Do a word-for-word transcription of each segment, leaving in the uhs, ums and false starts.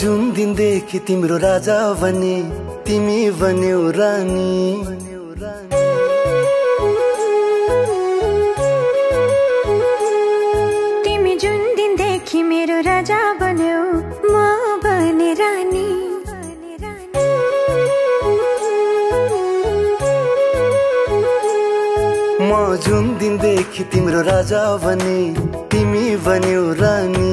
जुन दिन देखि तिम्रो राजा बने तिमी बन्यौ रानी। तिमी जुन दिन देखि मेरो राजा बन्यौ म बने रानी। म जुन दिन देखि तिम्रो राजा बने तिमी बन्यौ रानी।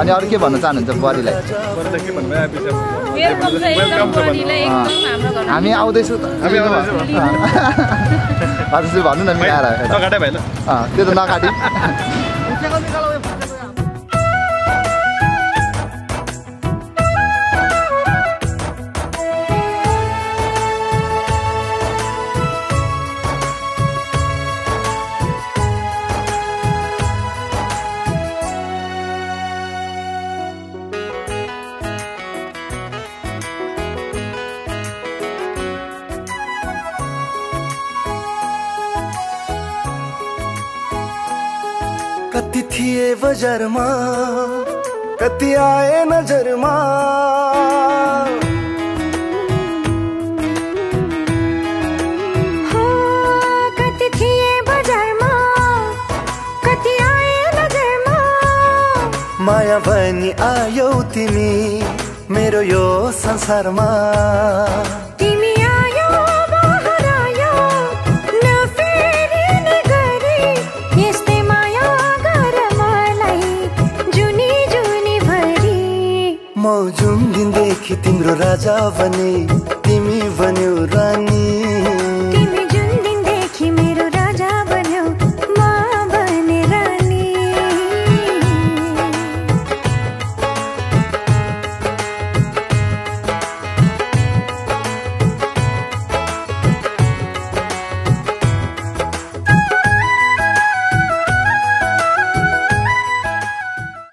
अनि अरु के भन्न चाहनुहुन्छ बुहारीलाई बुहारी त के भन्नु ह्यापी छ वेलकम छ एकदम बुहारीलाई एकदम हाम्रो घर हामी आउँदै छौ त हामी आउँदै छौ हजुर भन्नु न मिलाएर नकाटे भाइ ल अँ त्यो त नकाटी कति थिए बजारमा कति आए नजरमा हो कति थिए बजारमा कति आए नजरमा माया बनी आयौ तिमी मेरो यो संसारमा म जुन दिन देखि तिम्रो राजा बने तिमी बन्यौ रानी।